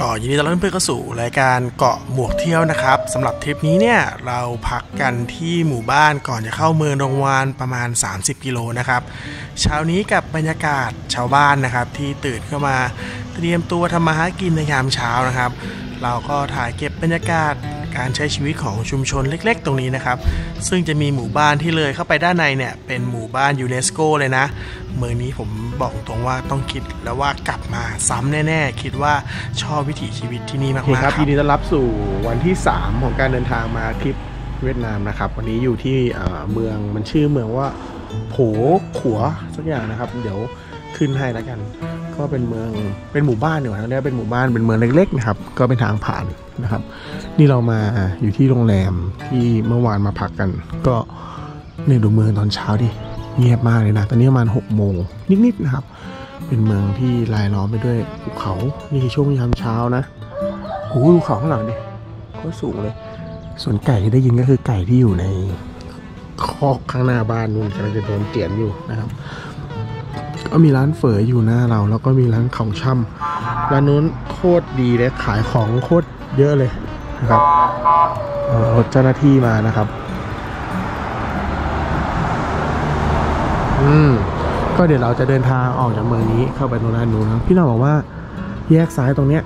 ก็ยินดีต้อนรับเพื่อนเข้าสู่รายการเกาะหมวกเที่ยวนะครับสำหรับทริปนี้เนี่ยเราพักกันที่หมู่บ้านก่อนจะเข้าเมืองดงวานประมาณ30กิโลนะครับเช้านี้กับบรรยากาศชาวบ้านนะครับที่ตื่นเข้ามาเตรียมตัวทำมาหากินในยามเช้านะครับเราก็ถ่ายเก็บบรรยากาศการใช้ชีวิตของชุมชนเล็กๆตรงนี้นะครับซึ่งจะมีหมู่บ้านที่เลยเข้าไปด้านในเนี่ยเป็นหมู่บ้านยูเนสโกเลยนะเมืองนี้ผมบอกตรงว่าต้องคิดแล้วว่ากลับมาซ้ำแน่ๆคิดว่าชอบวิถีชีวิตที่นี่มากๆครับยินดีต้อนรับสู่วันที่3ของการเดินทางมาทริปเวียดนามนะครับวันนี้อยู่ที่เมืองมันชื่อเมืองว่าโผขัวสักอย่างนะครับเดี๋ยวขึ้นให้แล้วกันก็เป็นเมืองเป็นหมู่บ้านเดี๋ยวนะเป็นหมู่บ้านเป็นเมืองเล็กๆนะครับก็เป็นทางผ่านนะครับนี่เรามาอยู่ที่โรงแรมที่เมื่อวานมาพักกันก็เนี่ยดูเมืองตอนเช้าดิเงียบมากเลยนะตอนนี้ประมาณ6 โมงนิดๆนะครับเป็นเมืองที่รายล้อมไปด้วยภูเขานี่คือช่วงยามเช้านะโอ้ภูเขาข้างหลังดิก็สูงเลยส่วนไก่ที่ได้ยินก็คือไก่ที่อยู่ในคอกข้างหน้าบ้านนู่นกำลังจะโดนเตียนอยู่นะครับก็มีร้านเฝออยู่หน้าเราแล้วก็มีร้านของช่ำร้านนู้นโคตรดีเลยขายของโคตรเยอะเลยนะครับรถเจ้าหน้าที่มานะครับก็เดี๋ยวเราจะเดินทางออกจากเมืองนี้เข้าไปตรงด้านนู้นนะพี่เราบอกว่าแยกซ้ายตรงเนี้ย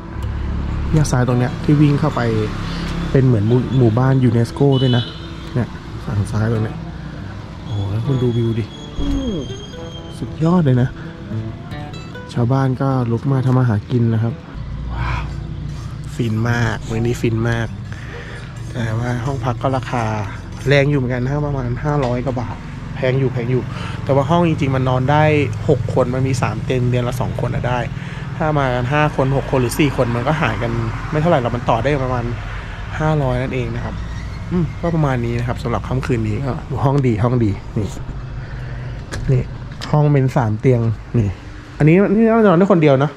แยกซ้ายตรงเนี้ยที่วิ่งเข้าไปเป็นเหมือนหมู่บ้านยูเนสโกด้วยนะเนี่ยฝั่งซ้ายตรงเนี้ยโอ้โหแล้วคุณดูวิวดิสุดยอดเลยนะชาวบ้านก็ลุกมาทำมาหากินนะครับว้าวฟินมากเมืองนี้ฟินมากแต่ว่าห้องพักก็ราคาแรงอยู่เหมือนกันนะประมาณ500 กว่าบาทแพงอยู่แต่ว่าห้องจริงๆมันนอนได้6 คนมันมี3 เตียงเดือนละ2 คนอะได้ถ้ามา5 คน6 คนหรือ4 คนมันก็หายกันไม่เท่าไหร่เรามันต่อได้ประมาณ500นั่นเองนะครับก็ประมาณนี้นะครับสำหรับค่ำคืนนี้ก็ห้องดีนี่ห้องเป็น3 เตียงนี่อันนี้เรานอนได้คนเดียวนะ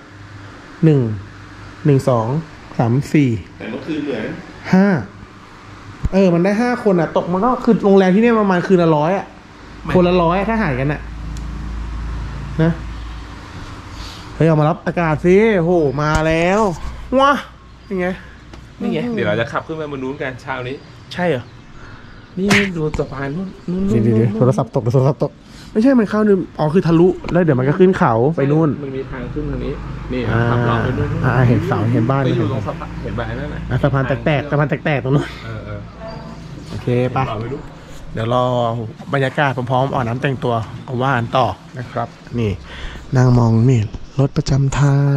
1 2 3 4แต่เมื่อคืนเหมือน5มันได้5 คนอ่ะตกมันก็คือโรงแรมที่นี่ประมาณคืนละ100อ่ะคนละ100ถ้าหายกันอ่ะนะเฮ้ยเอามารับอากาศสิโหมาแล้วว้าเป็นไงเดี๋ยวเราจะขับขึ้นไปบนนู้นกันเช้านี้ใช่เหรอนี่ดูสะพานนู้นโทรศัพท์ตกไม่ใช่มันเข้านึงอ๋อคือทะลุแล้วเดี๋ยวมันก็ขึ้นเขาไปนู่นมันมีทางขึ้นทางนี้นี่ขับรถไปนู่นเห็นเสาเห็นบ้านอยู่ตรงสะพานเห็นบ้านนั่นแหละสะพานแตกๆตรงนู้นโอเคไปเดี๋ยวรอบรรยากาศพร้อมๆอ่อนน้ำแต่งตัวเอาว่าอันต่อนะครับนี่นางมองนี่รถประจำทาง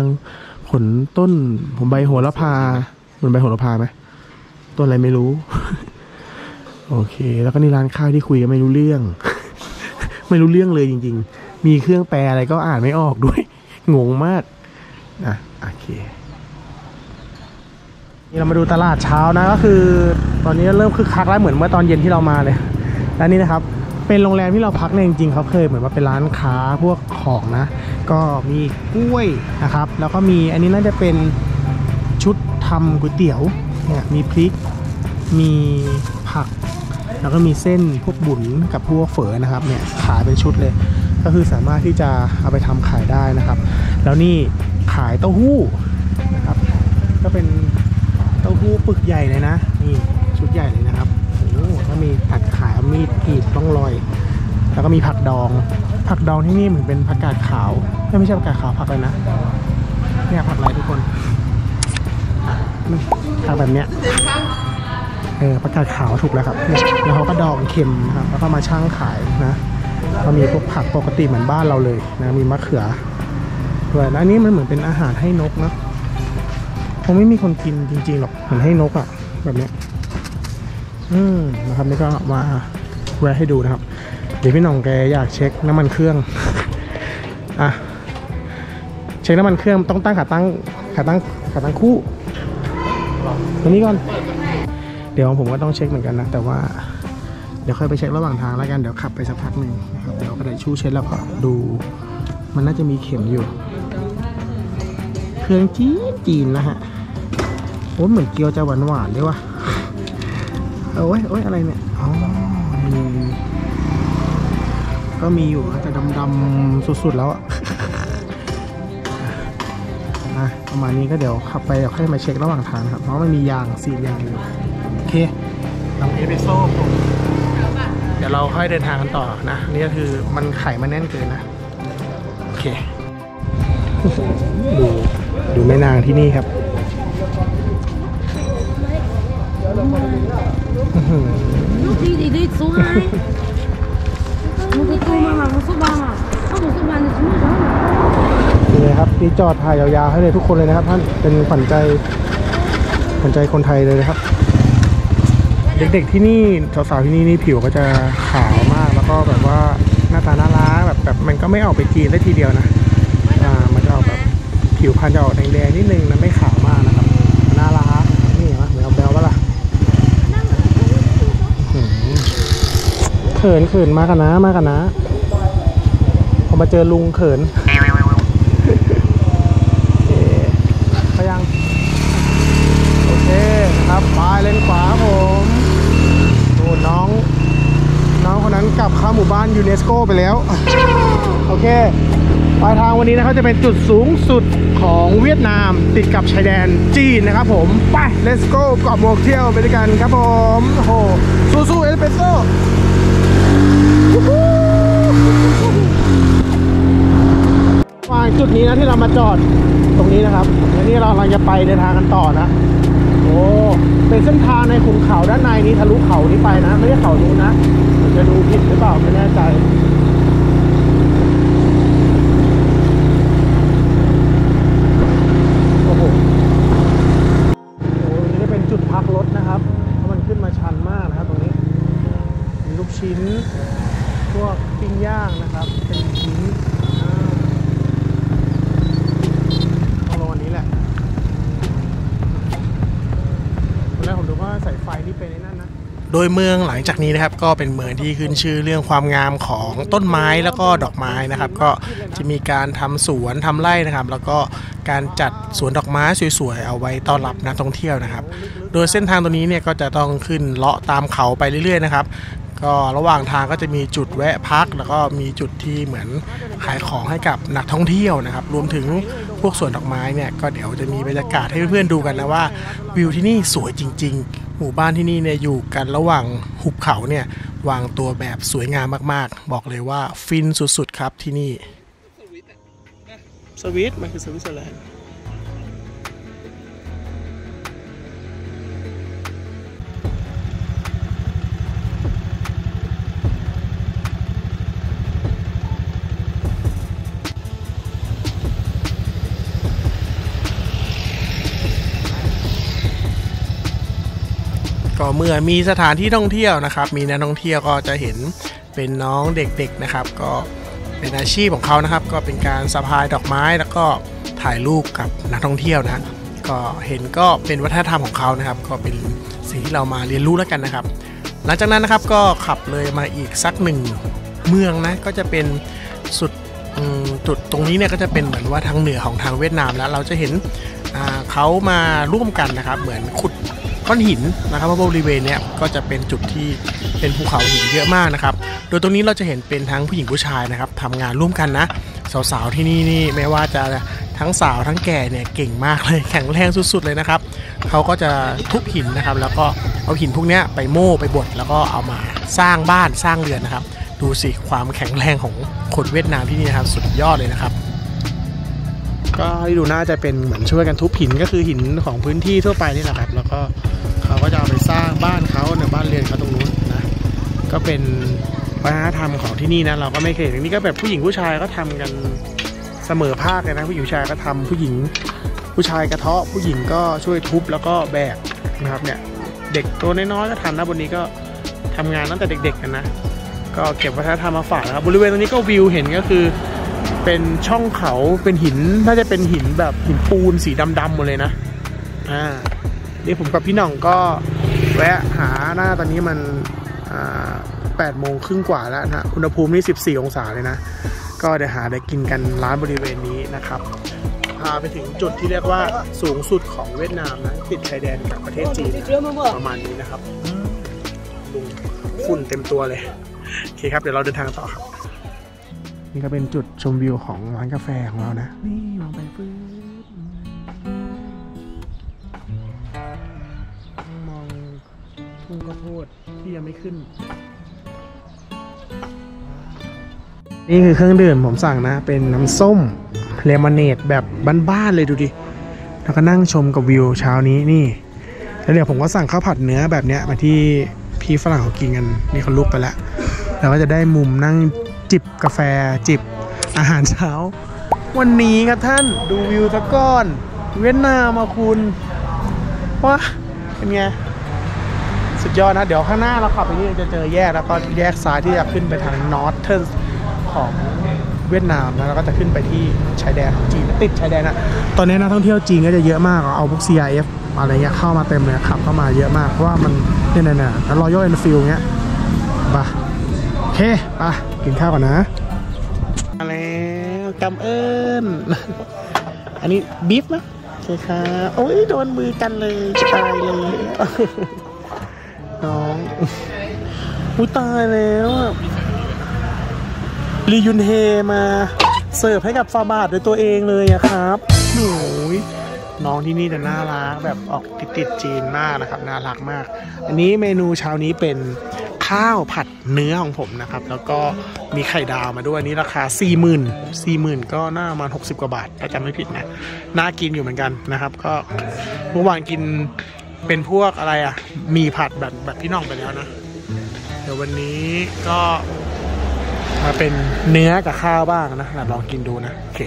ขนต้นผมใบโหระพามันใบโหระพาไหมต้นอะไรไม่รู้โอเคแล้วก็นี่ร้านข้าวที่คุยกันไม่รู้เรื่องเลยจริงๆมีเครื่องแปลอะไรก็อ่านไม่ออกด้วยงงมากนะโอเคนี่เรามาดูตลาดเช้านะก็คือตอนนี้เริ่มคึกคักแล้วเหมือนเมื่อตอนเย็นที่เรามาเลยและนี่นะครับเป็นโรงแรมที่เราพักเนี่ยจริงๆเขาเคยเหมือนว่าเป็นร้านค้าพวกของนะก็มีกล้วยนะครับแล้วก็มีอันนี้น่าจะเป็นชุดทำก๋วยเตี๋ยวเนี่ยมีพริกมีผักแล้วก็มีเส้นพวกบุ๋นกับพวกเฝอนะครับเนี่ยขายเป็นชุดเลยก็คือสามารถที่จะเอาไปทำขายได้นะครับแล้วนี่ขายเต้าหู้นะครับก็เป็นเต้าหู้ปึกใหญ่เลยนะนี่ชุดใหญ่เลยนะครับโอ้โหก็มีตัดขายมีดกรีดต้องลอยแล้วก็มีผักดองที่นี่เหมือนเป็นผักกาดขาวไม่ใช่ผักกาดขาวผักเลยนะเนี่ยผักอะไรทุกคนผักแบบเนี้ยผักกาดขาวถูกแล้วครับแล้วเขาก็ดองเค็มนะครับแล้วก็มาชั่งขายนะก็มีพวกผักปกติเหมือนบ้านเราเลยนะมีมะเขือด้วยนะนี่มันเหมือนเป็นอาหารให้นกนะคงไม่มีคนกินจริงๆหรอกเหมือนให้นกอ่ะแบบนี้นะครับนี่ก็มาแวะให้ดูนะครับเดี๋ยวพี่น้องแกอยากเช็คน้ำมันเครื่องอ่ะเช็คน้ำมันเครื่องต้องตั้งขาตั้งคู่ตรงนี้ก่อนเดี๋ยวผมก็ต้องเช็คเหมือนกันนะแต่ว่าเดี๋ยวค่อยไปเช็คระหว่างทางแล้วกันเดี๋ยวขับไปสักพักหนึ่งนะครับเดี๋ยวกระดาษชู้เช็ดแล้วก็ดูมันน่าจะมีเข็มอยู่เครื่องจีนนะฮะโอ้เหมือนเกี๊ยวจะหวานด้วยวะโอ้ยอะไรเนี่ยอ๋อก็มีอยู่แต่ดำๆสุดๆแล้วอ่ะ ประมาณนี้ก็เดี๋ยวขับไปเดี๋ยวค่อยมาเช็คระหว่างทางครับเพราะมันมียาง4 อย่างอยู่โอเคทำเอสเปรสโซ่เดี๋ยวเราค่อยเดินทางกันต่อนะนี่ก็คือมันไข่มันแน่นเกินนะโอเคดูแม่นางที่นี่ครับลูกดีดีดีสวยลูกตัวมามาสุบามาข้าวสุบานจะช่วยเราดีเลยครับนี่จอดถ่ายยาวๆให้เลยทุกคนเลยนะครับท่านเป็นขวัญใจคนไทยเลยนะครับเด็กๆที่นี่สาวๆที่นี่นี่ผิวก็จะขาวมากแล้วก็แบบว่าหน้าตาน่ารักแบบมันก็ไม่ออกไปจีนได้ทีเดียวนะมันจะออกแบบผิวพรรณจะออกแดงๆนิดนึงนะไม่ขาวมากนะครับน่ารักนี่นะเหมือนแบลว่าล่ะเขินมากันนะพอมาเจอลุงเขินพยังโอเคนะครับไปเลนขวาผมโอ้น้องคนนั้นกลับเข้าหมู่บ้านยูเนสโกไปแล้วโอเคปลายทางวันนี้นะครับจะเป็นจุดสูงสุดของเวียดนามติดกับชายแดนจีนนะครับผมไป let's go กอบโมกเที่ยวไปด้วยกันครับผมโอ้โหสู้ๆเอสเปรสโซ่วางจุดนี้นะที่เรามาจอดตรงนี้นะครับแล้วนี่เรากำลังจะไปเดินทางกันต่อนะโอ้เป็นเส้นทางในขุนเขาด้านในนี้ทะลุเขานี้ไปนะไม่ใช่เขานู้นนะจะดูผิดหรือเปล่าไม่แน่ใจชิ้นพวกปิ้งย่างนะครับเป็นชิ้นเอาลงอันนี้แหละตอนแรกผมดูว่าสายไฟที่เป็นในนั้นนะโดยเมืองหลังจากนี้นะครับก็เป็นเมืองที่ขึ้นชื่อเรื่องความงามของต้นไม้แล้วก็ดอกไม้นะครับก็จะมีการทำสวนทำไร่นะครับแล้วก็การจัดสวนดอกไม้สวยๆเอาไว้ต้อนรับนักท่องเที่ยวนะครับโดยเส้นทางตัวนี้เนี่ยก็จะต้องขึ้นเลาะตามเขาไปเรื่อยๆนะครับก็ระหว่างทางก็จะมีจุดแวะพักแล้วก็มีจุดที่เหมือนขายของให้กับนักท่องเที่ยวนะครับรวมถึงพวกสวนดอกไม้เนี่ยก็เดี๋ยวจะมีบรรยากาศให้เพื่อนๆดูกันนะว่าวิวที่นี่สวยจริงๆหมู่บ้านที่นี่เนี่ยอยู่กันระหว่างหุบเขาเนี่ยวางตัวแบบสวยงามมากๆบอกเลยว่าฟินสุดๆครับที่นี่สวิตมันคือสวิตเซอร์แลนด์ก็เมื่อมีสถานที่ท่องเที่ยวนะครับมีนักท่องเที่ยวก็จะเห็นเป็นน้องเด็กๆนะครับก็เป็นอาชีพของเขานะครับก็เป็นการสะพายดอกไม้แล้วก็ถ่ายรูปกับนักท่องเที่ยวนะก็เห็นก็เป็นวัฒนธรรมของเขานะครับก็เป็นสิ่งที่เรามาเรียนรู้แล้วกันนะครับหลังจากนั้นนะครับก็ขับเลยมาอีกสัก1 เมืองนะก็จะเป็นสุดจุดตรงนี้เนี่ยก็จะเป็นเหมือนว่าทางเหนือของทางเวียดนามแล้วเราจะเห็นเขามาร่วมกันนะครับเหมือนขุดก้อนหินนะครับบริเวณเนี้ยก็จะเป็นจุดที่เป็นภูเขาหินเยอะมากนะครับโดยตรงนี้เราจะเห็นเป็นทั้งผู้หญิงผู้ชายนะครับทำงานร่วมกันนะสาวๆที่นี่นี่ไม่ว่าจะทั้งสาวทั้งแก่เนี่ยเก่งมากเลยแข็งแรงสุดๆเลยนะครับเขาก็จะทุบหินนะครับแล้วก็เอาหินพวกนี้ไปโม่ไปบดแล้วก็เอามาสร้างบ้านสร้างเรือนนะครับดูสิความแข็งแรงของคนเวียดนามที่นี่นะครับสุดยอดเลยนะครับก็ที่ดูน่าจะเป็นเหมือนช่วยกันทุบหินก็คือหินของพื้นที่ทั่วไปนี่แหละครับแล้วก็เขาก็จะเอาไปสร้างบ้านเขาเนี่ยบ้านเรือนเขาตรงนู้นนะก็เป็นวัฒนธรรมของที่นี่นะเราก็ไม่เคยเห็นนี่ก็แบบผู้หญิงผู้ชายก็ทำกันเสมอภาคเลยนะผู้หญิงผู้ชายก็ทำผู้หญิงผู้ชายกระเทาะผู้หญิงก็ช่วยทุบแล้วก็แบกนะครับเนี่ยเด็กตัวน้อยๆก็ทำนะบนนี้ก็ทำงานตั้งแต่เด็กๆกันนะก็เก็บวัฒนธรรมมาฝากนะครับบริเวณตรงนี้ก็วิวเห็นก็คือเป็นช่องเขาเป็นหินน่าจะเป็นหินแบบหินปูนสีดำๆหมดเลยนะนี่ผมกับพี่น้องก็แวะหาหน้าตอนนี้มัน8 โมงครึ่งกว่าแล้วนะอุณหภูมินี่14 องศาเลยนะก็เดี๋ยวหาได้กินกันร้านบริเวณนี้นะครับพาไปถึงจุดที่เรียกว่าสูงสุดของเวียดนามนะติดชายแดนกับประเทศจีนประมาณนี้นะครับฝุ่นเต็มตัวเลยโอเคครับเดี๋ยวเราเดินทางต่อครับนี่ก็เป็นจุดชมวิวของร้านกาแฟของเรานะนี่มองไปฟื้น พุ่งข้าวโพดที่ยังไม่ขึ้นนี่คือเครื่องดื่มผมสั่งนะเป็นน้ำส้มเลมอนเนดแบบบ้านๆเลยดูดิแล้วก็นั่งชมกับวิวเช้านี้นี่แล้วเดี๋ยวผมก็สั่งข้าวผัดเนื้อแบบเนี้ยมาที่พี่ฝรั่งเขากินกันนี่เขาลุกไปแล้วเราก็จะได้มุมนั่งจิบกาแฟจิบอาหารเช้าวันนี้ครับท่านดูวิวตะก้อนเวียดนามมาคุณว้าเป็นไงสุดยอดนะเดี๋ยวข้างหน้าเราขับไปนี่จะเจอแยกแล้วก็แยกซ้ายที่จะขึ้นไปทางนอร์เทิร์นของเวียดนามนะแล้วก็จะขึ้นไปที่ชายแดนของจีนติดชายแดนนะตอนนี้นักท่องเที่ยวจีนก็จะเยอะมากเอาพวก CIF อะไรเงี้ยเข้ามาเต็มเลยขับเข้ามาเยอะมากเพราะว่ามันเนี่ยแล้ว Royal Enfield เงี้ยป่ะโอเคป่ะกินข้าวก่อนนะมาแล้วกำเอิญอันนี้บีฟนะใช่ค่ะโอ้ยโดนมือกันเลยตายเลยน้องอุ้ยตายแล้วรียุนเฮมาเสิร์ฟให้กับฟาบาดด้วยตัวเองเลยอะครับโอยน้องที่นี่แต่น่ารักแบบออกติดจีนมากนะครับน่ารักมากอันนี้เมนูเช้านี้เป็นข้าวผัดเนื้อของผมนะครับแล้วก็มีไข่ดาวมาด้วยนี่ราคา 40,000 ก็น่าประมาณ60กว่าบาทถ้าจำไม่ผิดนะน่ากินอยู่เหมือนกันนะครับก็เมื่อวานกินเป็นพวกอะไรอะมีผัดแบบพี่น้องไปแล้วนะเดี๋ยววันนี้ก็มาเป็นเนื้อกับข้าวบ้างนะลองกินดูนะโอเค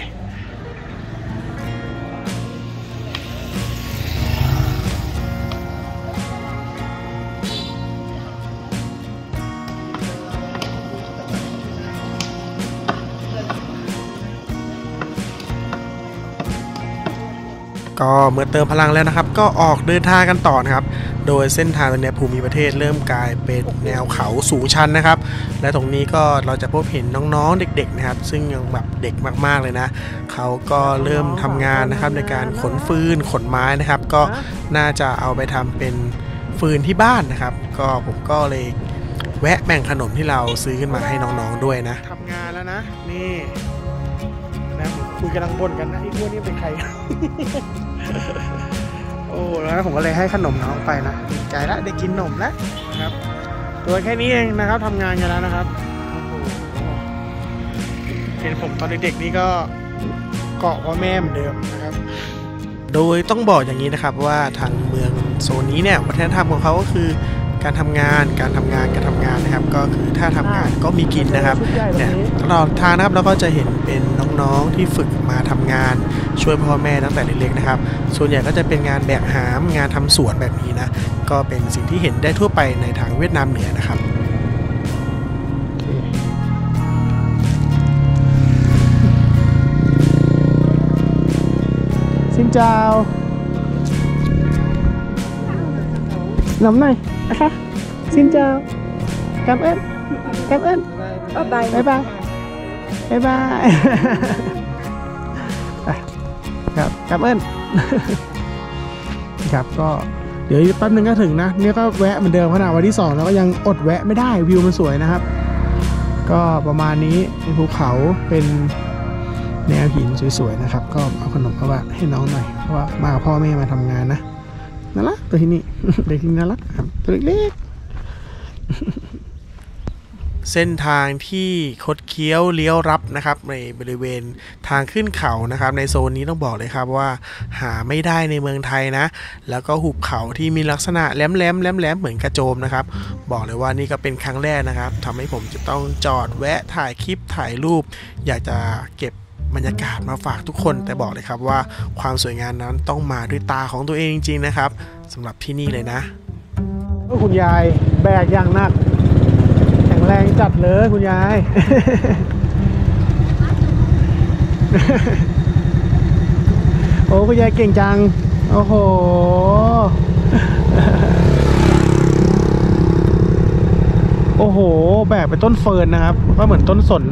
ก็เมื่อเติมพลังแล้วนะครับก็ออกเดินทางกันต่อนะครับโดยเส้นทางตรงนี้ภูมิประเทศเริ่มกลายเป็นแนวเขาสูงชันนะครับและตรงนี้ก็เราจะพบเห็นน้องๆเด็กๆนะครับซึ่งยังแบบเด็กมากๆเลยนะเขาก็เริ่มทำงานนะครับในการขนฟืนขนไม้นะครับก็น่าจะเอาไปทำเป็นฟืนที่บ้านนะครับก็ผมก็เลยแวะแบ่งขนมที่เราซื้อขึ้นมาให้น้องๆด้วยนะทำงานแล้วนะนี่นะคุยกำลังบ่นกันนะไอ้พวกนี้เป็นใครโอ้แล้วผมก็เลยให้ขนมน้องไปนะดีใจละได้กินนมแล้วนะครับตัวแค่นี้เองนะครับทำงานกันแล้วนะครับเห็นผมตอนเด็กๆนี่ก็เกาะว่าแม่เหมือนเดิมนะครับโดยต้องบอกอย่างนี้นะครับว่าทางเมืองโซนนี้เนี่ยวัฒนธรรมของเขาก็คือการทำงานนะครับก็คือถ้าทำงานก็มีกินนะครับเนี่ยตลอดทางนะครับเราก็จะเห็นเป็นน้องๆที่ฝึกมาทำงานช่วยพ่อแม่ตั้งแต่เล็กๆนะครับส่วนใหญ่ก็จะเป็นงานแบกหามงานทำสวนแบบนี้นะก็เป็นสิ่งที่เห็นได้ทั่วไปในทางเวียดนามเหนือนะครับซินเจ้าน้ำหน่อยนะคะซินเจ้าcảm ơn บ๊ายบายครับcảm ơn ครับก็เดี๋ยวแป๊บนึงก็ถึงนะเนี่ยก็แวะเหมือนเดิมขนาดวันที่2แล้วก็ยังอดแวะไม่ได้วิวมันสวยนะครับก็ประมาณนี้เป็นภูเขาเป็นแนวหินสวยๆนะครับก็เอาขนมเข้ามาให้น้องหน่อยเพราะว่ามากับพ่อแม่มาทำงานนะน่ารักตัวที่นี่เด็กที่น่ารักครับตัวเล็กเส้นทางที่คดเคี้ยวเลี้ยวรับนะครับในบริเวณทางขึ้นเขานะครับในโซนนี้ต้องบอกเลยครับว่าหาไม่ได้ในเมืองไทยนะแล้วก็หุบเขาที่มีลักษณะแหลมเหมือนกระโจมนะครับบอกเลยว่านี่ก็เป็นครั้งแรกนะครับทำให้ผมจะต้องจอดแวะถ่ายคลิปถ่ายรูปอยากจะเก็บบรรยากาศมาฝากทุกคนแต่บอกเลยครับว่าความสวยงามนั้นต้องมาด้วยตาของตัวเองจริงๆนะครับสำหรับที่นี่เลยนะคุณยายแบกอย่างหนักแข็งแรงจัดเลยคุณยาย โอ้คุณยายเก่งจังโอ้โห โอ้โหแบกไปต้นเฟิร์นนะครับก็เหมือนต้นสน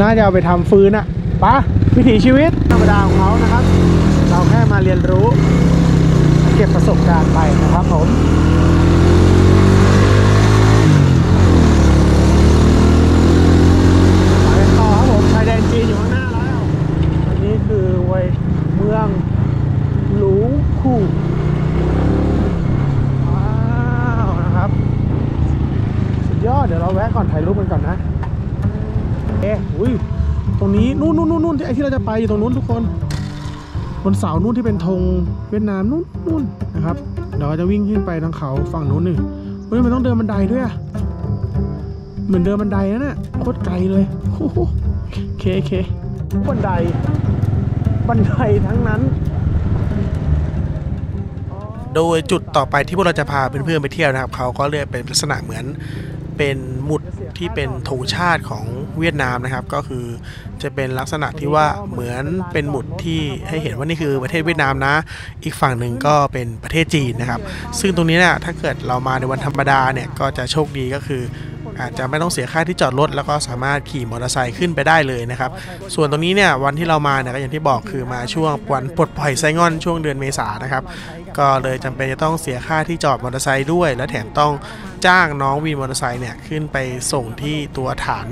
น่าจะเอาไปทำฟืนอะปะวิถีชีวิตธรรมดาของเขานะครับเราแค่มาเรียนรู้เก็บประสบการณ์ไปนะครับผมไปต่อครับผมชายแดนจีนอยู่ข้างหน้าแล้วอันนี้คือเมืองหลูคู่ว้าว อนถ่ายรูปกันก่อนนะเอ๊ะอุ้ยตรงนี้นู่นที่ไอที่เราจะไปอยู่ตรงนู้นทุกคนบนเสานู่นที่เป็นธงเวียดนามนู่นนะครับเดี๋ยวจะวิ่งขึ้นไปทางเขาฝั่งนู้นหนึ่งเฮ้ยมันต้องเดินบันไดด้วยเหมือนเดินบันไดนั่นน่ะโคตรไกลเลยโอ้โหเคบันไดทั้งนั้นโดยจุดต่อไปที่พวกเราจะพาเพื่อนๆไปเที่ยวนะครับเขาก็เรียกเป็นลักษณะเหมือนเป็นหมุดที่เป็นธงชาติของเวียดนามนะครับก็คือจะเป็นลักษณะที่ว่าเหมือนเป็นหมุดที่ให้เห็นว่านี่คือประเทศเวียดนามนะอีกฝั่งหนึ่งก็เป็นประเทศจีนนะครับซึ่งตรงนี้เนี่ยถ้าเกิดเรามาในวันธรรมดาเนี่ยก็จะโชคดีก็คืออาจจะไม่ต้องเสียค่าที่จอดรถแล้วก็สามารถขี่มอเตอร์ไซค์ขึ้นไปได้เลยนะครับส่วนตรงนี้เนี่ยวันที่เรามาเนี่ยก็อย่างที่บอกคือมาช่วงวันปลดปล่อยไซง่อนช่วงเดือนเมษานะครับก็เลยจำเป็นจะต้องเสียค่าที่จอดมอเตอร์ไซค์ด้วยและแถมต้องจ้างน้องวินมอเตอร์ไซค์เนี่ยขึ้นไปส่งที่ตัวฐาน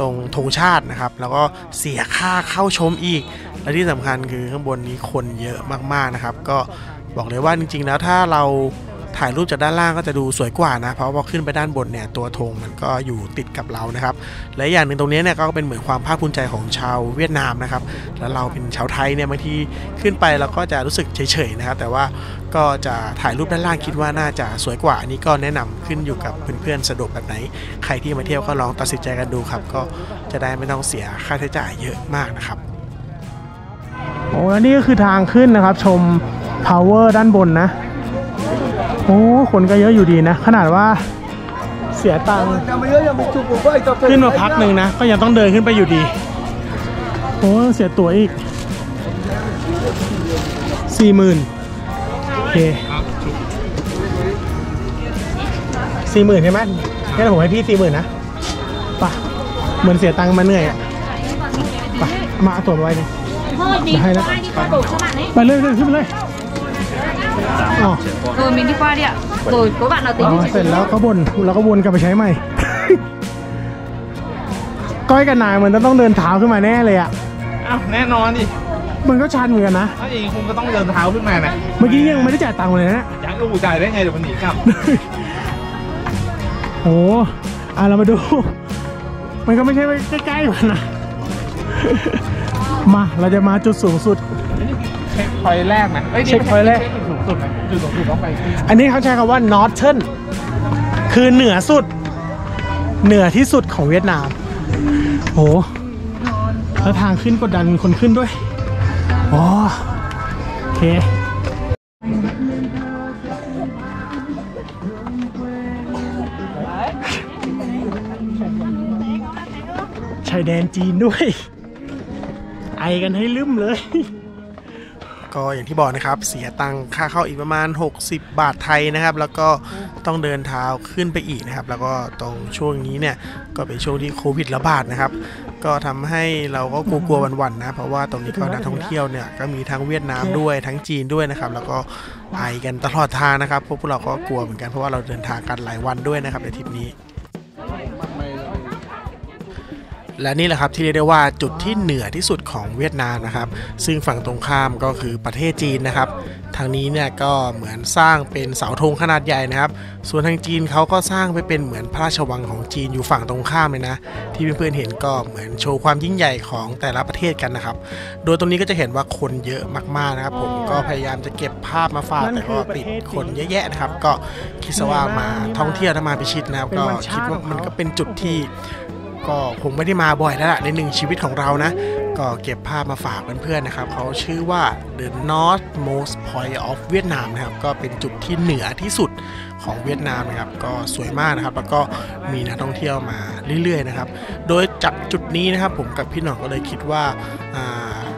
ตรงธงชาตินะครับแล้วก็เสียค่าเข้าชมอีกและที่สำคัญคือข้างบนนี้คนเยอะมากๆนะครับก็บอกเลยว่าจริงๆแล้วถ้าเราถ่ายรูปจากด้านล่างก็จะดูสวยกว่านะเพราะว่าขึ้นไปด้านบนเนี่ยตัวธงมันก็อยู่ติดกับเรานะครับและอย่างหนึ่งตรงนี้เนี่ยก็เป็นเหมือนความภาคภูมิใจของชาวเวียดนามนะครับแล้วเราเป็นชาวไทยเนี่ยบางทีขึ้นไปเราก็จะรู้สึกเฉยๆนะครับแต่ว่าก็จะถ่ายรูปด้านล่างคิดว่าน่าจะสวยกว่าอันนี้ก็แนะนำขึ้นอยู่กับเพื่อนๆสะดวกแบบไหนใครที่มาเที่ยวก็ลองตัดสินใจกันดูครับก็จะได้ไม่ต้องเสียค่าใช้จ่ายเยอะมากนะครับโอ้แล้วนี่ก็คือทางขึ้นนะครับชมทาวเวอร์ด้านบนนะโอ้คนก็เยอะอยู่ดีนะขนาดว่าเสียตังค์ขึ้นมาพักหนึ่งนะก็ยังต้องเดินขึ้นไปอยู่ดีโอ้เสียตั๋วอีก 40,000 โอเค 40,000 ใช่ไหมงั้นผมให้พี่ 40,000 นะป่ะเหมือนเสียตังค์มาเหนื่อยอ่ะป่ะมาเอาตั๋วไว้เลยให้แล้วไปเลยขึ้นไปเลยmình đi qua đi ạ rồi có bạn nào tínhเสร็จแล้วก็วนกลับไปใช้ใหม่ก้อยกับนายมันต้องเดินเท้าขึ้นมาแน่เลยอ่ะอ้าวแน่นอนดิมันก็ชันเหมือนกันนะถ้าเองคงก็ต้องเดินเท้าขึ้นมานะเมื่อกี้ยังไม่ได้จ่ายตังค์เลยนะยังก็หูจ่ายได้ไงเดี๋ยวมันหนีกลับโอ้อ่ะเรามาดูมันก็ไม่ใช่ใกล้ๆมันนะมาเราจะมาจุดสูงสุดเช็คพอยต์แรกนะเช็คพอยต์แรกสูงสุดนะจุดสูงสุดต้องไปอันนี้เขาใช้คำว่า Northern คือเหนือสุดเหนือที่สุดของเวียดนามโอ้แล้วทางขึ้นกดดันคนขึ้นด้วยโอ้โอเคชายแดนจีนด้วยไอกันให้ลืมเลยก็อย่างที่บอกนะครับเสียตังค่าเข้าอีกประมาณ60 บาทไทยนะครับแล้วก็ต้องเดินเท้าขึ้นไปอีกนะครับแล้วก็ตรงช่วงนี้เนี่ยก็เป็นช่วงที่โควิดระบาดนะครับก็ทำให้เราก็กลัวๆวันๆนะเพราะว่าตรงนี้ก็นักท่องเที่ยวเนี่ยก็มีทั้งเวียดนามด้วยทั้งจีนด้วยนะครับแล้วก็ไอกันตลอดทางนะครับพวกเราก็กลัวเหมือนกันเพราะว่าเราเดินทางกันหลายวันด้วยนะครับในทริปนี้และนี่แหละครับที่เรียกได้ว่าจุดที่เหนือที่สุดของเวียดนามนะครับซึ่งฝั่งตรงข้ามก็คือประเทศจีนนะครับทางนี้เนี่ยก็เหมือนสร้างเป็นเสาธงขนาดใหญ่นะครับส่วนทางจีนเขาก็สร้างไปเป็นเหมือนพระราชวังของจีนอยู่ฝั่งตรงข้ามเลยนะที่เพื่อนๆเห็นก็เหมือนโชว์ความยิ่งใหญ่ของแต่ละประเทศกันนะครับโดยตรงนี้ก็จะเห็นว่าคนเยอะมากๆนะครับผมก็พยายามจะเก็บภาพมาฝากแต่ก็ติดคนเยอะแยะนะครับก็คิดซะว่ามาท่องเที่ยวถ้ามาพิชิตนะครับก็คิดว่ามันก็เป็นจุดที่ก็คงไม่ได้มาบ่อยแล้วล่ะในหนึ่งชีวิตของเรานะก็เก็บภาพมาฝากเพื่อนๆนะครับเขาชื่อว่า The Northmost Point of Vietnam นะครับก็เป็นจุดที่เหนือที่สุดของเวียดนามนะครับก็สวยมากนะครับแล้วก็มีนักท่องเที่ยวมาเรื่อยๆนะครับโดยจากจุดนี้นะครับผมกับพี่หน่องก็เลยคิดว่า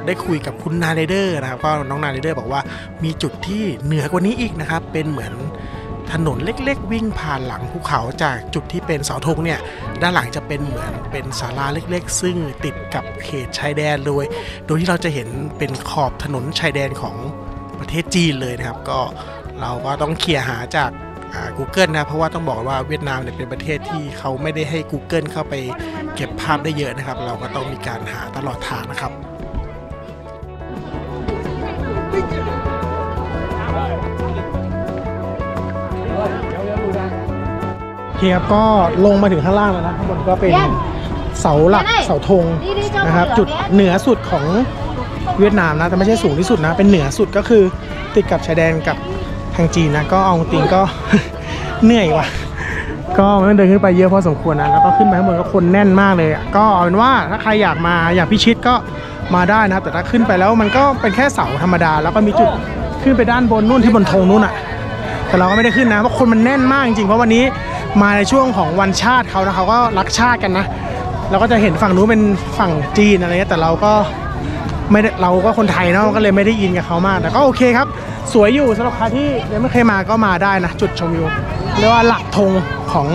ได้คุยกับคุณนาเรเดอร์นะครับก็น้องนาเรเดอร์บอกว่ามีจุดที่เหนือกว่านี้อีกนะครับเป็นเหมือนถนนเล็กๆวิ่งผ่านหลังภูเขาจากจุดที่เป็นเสาธงเนี่ยด้านหลังจะเป็นเหมือนเป็นศาลาเล็กๆซึ่งติดกับเขตชายแดนโดยที่เราจะเห็นเป็นขอบถนนชายแดนของประเทศจีนเลยนะครับก็เราก็ต้องเคลียร์หาจาก Google นะเพราะว่าต้องบอกว่าเวียดนามเนี่ยเป็นประเทศที่เขาไม่ได้ให้ Google เข้าไปเก็บภาพได้เยอะนะครับเราก็ต้องมีการหาตลอดทางนะครับ เคครับก็ลงมาถึงข้างล่างแล้วนะข้างบนก็เป็นเสาหลักเสาธงนะครับจุดเหนือสุดของเวียดนามนะแต่ไม่ใช่สูงที่สุดนะเป็นเหนือสุดก็คือติดกับชายแดนกับทางจีนนะก็เอาจริงก็เหนื่อยว่ะก็มันเดินขึ้นไปเยอะพอสมควรนะแล้วก็ขึ้นไปข้างบนก็คนแน่นมากเลยก็เอาเป็นว่าถ้าใครอยากมาอยากพิชิตก็มาได้นะครับแต่ถ้าขึ้นไปแล้วมันก็เป็นแค่เสาธรรมดาแล้วก็มีจุดขึ้นไปด้านบนนู่นที่บนธงนู่นอ่ะแต่เราก็ไม่ได้ขึ้นนะเพราะคนมันแน่นมากจริงๆเพราะวันนี้มาในช่วงของวันชาติเขานะเขาก็รักชาติกันนะเราก็จะเห็นฝั่งนู้นเป็นฝั่งจีนอะไรเงี้ยแต่เราก็ไม่เราก็คนไทยเนาะก็เลยไม่ได้อินกับเขามากแต่ก็โอเคครับสวยอยู่สำหรับใครที่ยังไม่เคยมาก็มาได้นะจุดชมวิวเรียกว่าหลักธงของ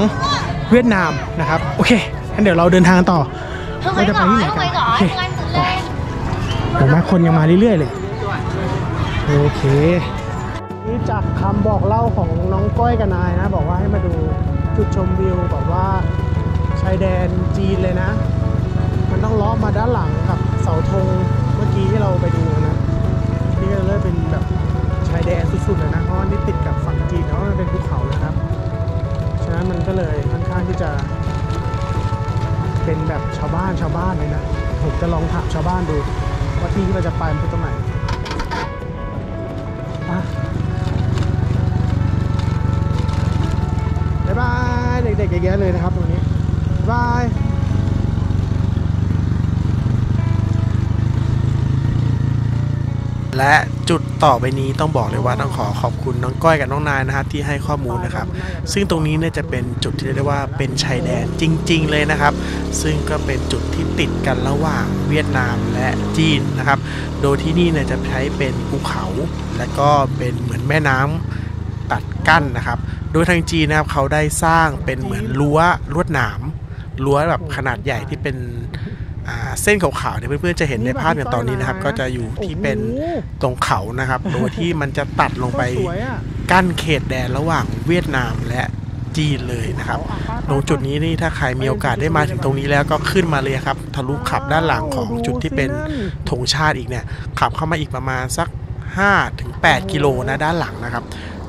เวียดนามนะครับโอเคงั้นเดี๋ยวเราเดินทางต่อเราจะไปที่ไหนกันโอเคแต่มาคนยังมาเรื่อยๆเลยโอเคนี่จากคำบอกเล่าของน้องก้อยกับนายนะบอกว่าให้มาดูจุดชมวิวบอกว่าชายแดนจีนเลยนะมันต้องล้อมาด้านหลังกับเสาธงเมื่อกี้ที่เราไปดูนะนี่ก็เลยเป็นแบบชายแดนสุดๆเลยนะเพราะว่านี่ติดกับฝั่งจีนแล้วมันเป็นภูเขานะครับฉะนั้นมันก็เลยค่อนข้างที่จะเป็นแบบชาวบ้านเลยนะผมจะลองถามชาวบ้านดูว่าที่เราจะไปมันคือตรงไหนบ๊ายบายเด็กๆเยอะแยะเลยนะครับตรงนี้บายและจุดต่อไปนี้ต้องบอกเลยว่าต้องขอบคุณน้องก้อยกับน้องนายนะครับที่ให้ข้อมูลนะครับซึ่งตรงนี้เนี่ยจะเป็นจุดที่เรียกได้ว่าเป็นชายแดนจริงๆเลยนะครับซึ่งก็เป็นจุดที่ติดกันระหว่างเวียดนามและจีนนะครับโดยที่นี่เนี่ยจะใช้เป็นภูเขาและก็เป็นเหมือนแม่น้ำตัดกั้นนะครับโดยทางจีนนะครับเขาได้สร้างเป็นเหมือนรั้วลวดหนามแบบขนาดใหญ่ที่เป็นเส้นขาวๆเนี่ยเพื่อนๆจะเห็นในภาพอย่างตอนนี้นะครับก็จะอยู่ที่เป็นตรงเขานะครับโดยที่มันจะตัดลงไปกั้นเขตแดนระหว่างเวียดนามและจีนเลยนะครับตรงจุดนี้นี่ถ้าใครมีโอกาสได้มาถึงตรงนี้แล้วก็ขึ้นมาเลยครับทะลุขับด้านหลังของจุดที่เป็นธงชาติอีกเนี่ยขับเข้ามาอีกประมาณสัก 5-8 กิโลนะด้านหลังนะครับ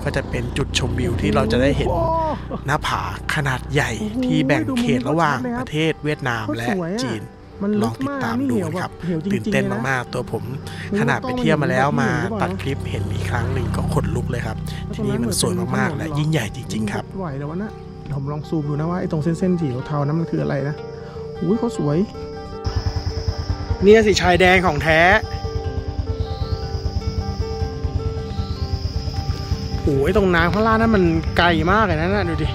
ก็จะเป็นจุดชมวิวที่เราจะได้เห็นหน้าผาขนาดใหญ่ที่แบ่งเขตระหว่างประเทศเวียดนามและจีนลองติดตามดูนะครับตื่นเต้นมากๆตัวผมขนาดไปเที่ยวมาแล้วมาตัดคลิปเห็นอีกครั้งหนึ่งก็ขนลุกเลยครับที่นี่มันสวยมากๆและยิ่งใหญ่จริงๆครับไหวแล้วนะผมลองซูมดูนะว่าไอ้ตรงเส้นๆสีเทาๆนั้นมันคืออะไรนะอุ้ยเขาสวยเนี่ยสิชายแดนของแท้โอ้ยตรงน้ำข้างล่างนั้นมันไกลมากเลยนะดูดิ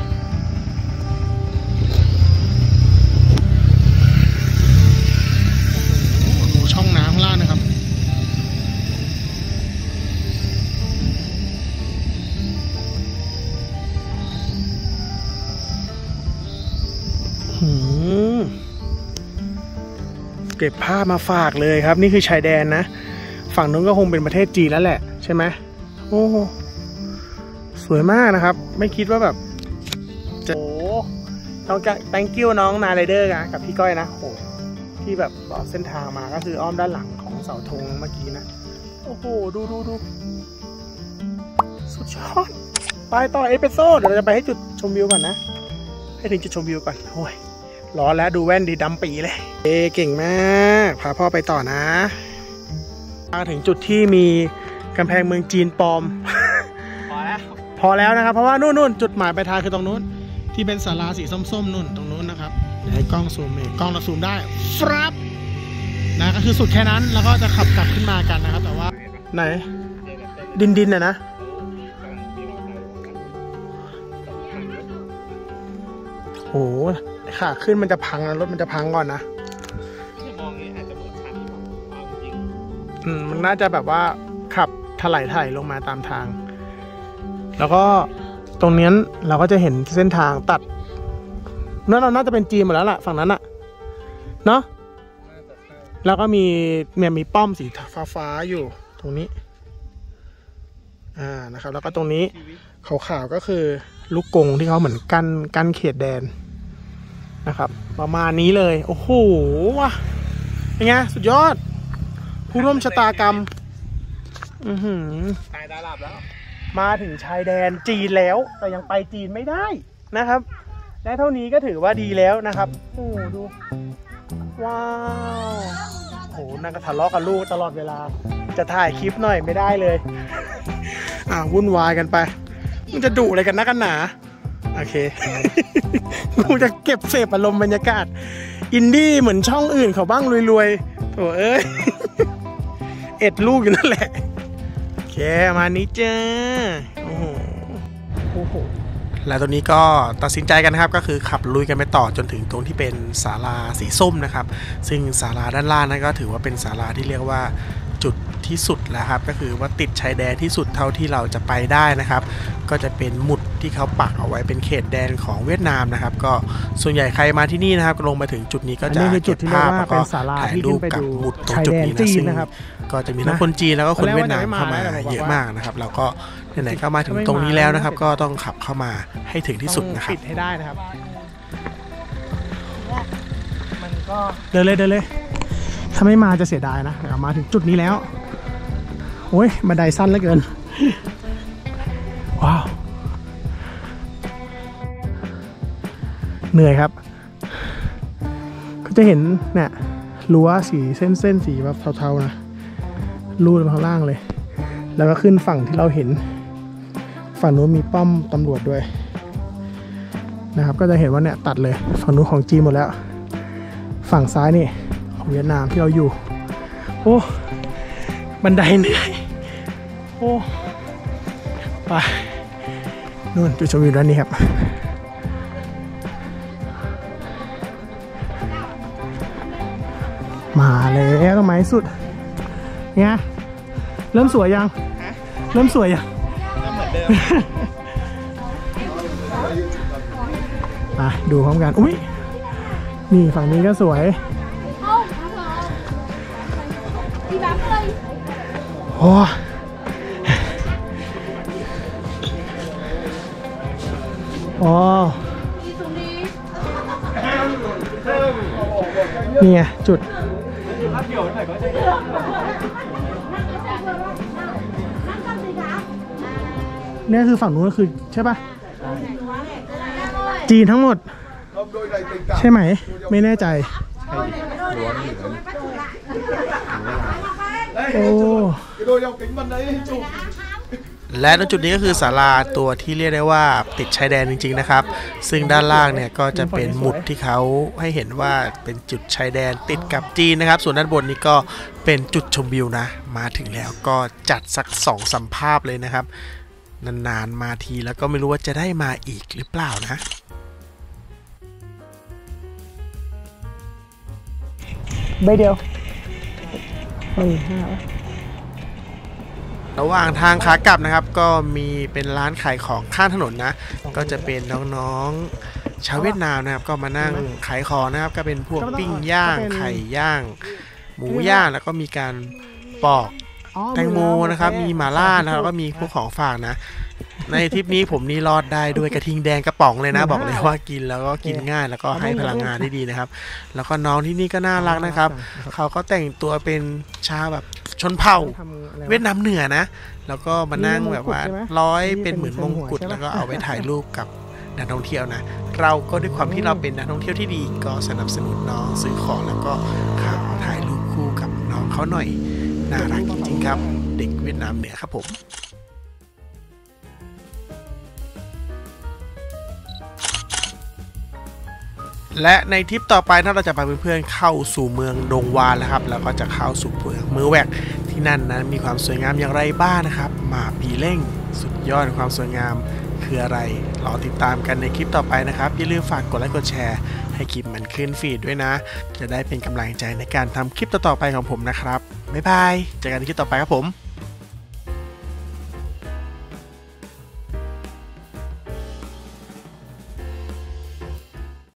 เก็บภาพมาฝากเลยครับนี่คือชายแดนนะฝั่งนู้นก็คงเป็นประเทศจีนแล้วแหละใช่ไหมโอ้สวยมากนะครับไม่คิดว่าแบบโอ้ต้องจะ thank you น้องนายไรเดอร์นะกับพี่ก้อยนะโอ้ที่แบบบอกเส้นทางมาก็คืออ้อมด้านหลังของเสาธงเมื่อกี้นะโอ้โหดูสุดยอดไปต่อเอสเปรสโซ่เดี๋ยวเราจะไปให้จุดชมวิวก่อนนะให้ถึงจุดชมวิวก่อนโอ้ยร้อนแล้วดูแว่นดีดำปีเลยเก่งมากพาพ่อไปต่อนะมาถึงจุดที่มีกำแพงเมืองจีนปลอมพอแล้วนะครับเพราะว่านู่นจุดหมายปลายทางคือตรงนู้นที่เป็นศาลาสีส้มๆนู่นตรงนู้นนะครับเดี๋ยวให้กล้องซูมเองกล้องเราซูมได้ครับนะก็คือสุดแค่นั้นแล้วก็จะขับกลับขึ้นมากันนะครับแต่ว่าไหนดินน่ะนะโอ้ขาขึ้นมันจะพังนะรถมันจะพังก่อนนะมันน่าจะแบบว่าขับถลายถ่ายลงมาตามทางแล้วก็ตรงนี้เราก็จะเห็นเส้นทางตัดนั่นเราน่าจะเป็นจีนหมดแล้วล่ะฝั่งนั้นอะเนาะแล้วก็มีป้อมสีฟ้าอยู่ตรงนี้นะครับแล้วก็ตรงนี้ขาวๆก็คือลูกกงที่เขาเหมือนกั้นเขตแดนนะครับประมาณนี้เลยโอ้โหว่ะเป็นไงสุดยอดผู้ร่วมชะตากรรมตายตาหลับแล้วมาถึงชายแดนจีนแล้วแต่ยังไปจีนไม่ได้นะครับ ได้เท่านี้ก็ถือว่าดีแล้วนะครับโอ้ดูว้าวโหนั่งก็ทะเลาะกับลูกตลอดเวลาจะถ่ายคลิปหน่อยไม่ได้เลยวุ่นวายกันไปมึงจะดุอะไรกันนักกันหนาโอเคกูจะเก็บเสพอารมณ์บรรยากาศอินดี้เหมือนช่องอื่นเขาบ้างรวยๆโถ่เอ้ยเอ็ดลูกอยู่นั่นแหละโอเคมานี้เจ้าโอ้โหแล้วตอนนี้ก็ตัดสินใจกันนะครับก็คือขับลุยกันไปต่อจนถึงตรงที่เป็นศาลาสีส้มนะครับซึ่งศาลาด้านล่างนั้นก็ถือว่าเป็นศาลาที่เรียกว่าจุดที่สุดแล้วครับก็คือว่าติดชายแดนที่สุดเท่าที่เราจะไปได้นะครับก็จะเป็นหมุดที่เขาปักเอาไว้เป็นเขตแดนของเวียดนามนะครับก็ส่วนใหญ่ใครมาที่นี่นะครับลงมาถึงจุดนี้ก็จะเก็บภาพแล้วก็ถ่ายรูปกับหมุดตรงจุดนี้นะครับก็จะมีทั้งคนจีนแล้วก็คนเวียดนามเข้ามาเยอะมากนะครับเราก็ไหนๆก็มาถึงตรงนี้แล้วนะครับก็ต้องขับเข้ามาให้ถึงที่สุดนะครับปิดให้ได้นะครับเดินเลยเดินเลยถ้าไม่มาจะเสียดายนะมาถึงจุดนี้แล้วโอ้ยบันไดสั้นเหลือเกินว้าวเหนื่อยครับก็จะเห็นเนี่ยรั้วสีเส้นสีแบบเทาๆนะรูดมาข้างล่างเลยแล้วก็ขึ้นฝั่งที่เราเห็นฝั่งนู้นมีป้อมตำรวจด้วยนะครับก็จะเห็นว่าเนี่ยตัดเลยฝั่งนู้นของจีนหมดแล้วฝั่งซ้ายนี่เวียดนามที่เราอยู่โอ้บันไดเหนื่อยโอ้ไปนู่นจุดชมวิวด้านนี้ครับมาแล้วต้นไม้สุดเนี่ยเริ่มสวยยังเริ่มสวยยังเหมือนเดิมมาดูพร้อมกันอุ้ยนี่ฝั่งนี้ก็สวยโอ้โอ้นี่ไงจุดนี่คือฝั่งนู้นก็คือใช่ป่ะจีนทั้งหมดใช่ไหมไม่แน่ใจโอ้และณจุดนี้ก็คือศาลาตัวที่เรียกได้ว่าติดชายแดนจริงๆนะครับซึ่งด้านล่างเนี่ยก็จะเป็นหมุดที่เขาให้เห็นว่าเป็นจุดชายแดนติดกับจีนนะครับส่วนด้านบนนี้ก็เป็นจุดชมวิวนะมาถึงแล้วก็จัดสัก 2-3 ภาพเลยนะครับนานๆมาทีแล้วก็ไม่รู้ว่าจะได้มาอีกหรือเปล่านะใบเดียวระหว่างทางขากลับนะครับก็มีเป็นร้านขายของข้างถนนนะก็จะเป็นน้องๆชาวเวียดนามนะครับก็มานั่งขายของนะครับก็เป็นพวกปิ้งย่างไข่ย่างหมูย่างแล้วก็มีการปอกแตงโมนะครับมีหม่าล่าแล้วก็มีพวกของฝากนะในทริปนี้ผมนี่รอดได้ด้วยกระทิงแดงกระป๋องเลยนะบอกเลยว่ากินแล้วก็กินง่ายแล้วก็ให้พลังงานได้ดีนะครับแล้วก็น้องที่นี่ก็น่ารักนะครับเขาก็แต่งตัวเป็นชาวแบบชนเผ่าเวียดนามเหนือนะแล้วก็มานั่งแบบว่าร้อยเป็นเหมือนมงกุฎแล้วก็เอาไปถ่ายรูปกับนักท่องเที่ยวนะเราก็ด้วยความที่เราเป็นนักท่องเที่ยวที่ดีก็สนับสนุนน้องซื้อของแล้วก็ถ่ายรูปคู่กับน้องเขาหน่อยน่ารักจริงๆครับเด็กเวียดนามเหนือครับผมและในทริปต่อไปถ้าเราจะพาเพื่อนๆเข้าสู่เมืองดงวานนะครับแล้วก็จะเข้าสู่เมืองมือแวกที่นั่นนั้นมีความสวยงามอย่างไรบ้างนะครับมาปีเล่งสุดยอดความสวยงามคืออะไรรอติดตามกันในคลิปต่อไปนะครับอย่าลืมฝากกดไลค์กดแชร์ให้คลิปมันขึ้นฟีดด้วยนะจะได้เป็นกำลังใจในการทำคลิปต่อๆไปของผมนะครับบ๊ายบายเจอกันในคลิปต่อไปครับผม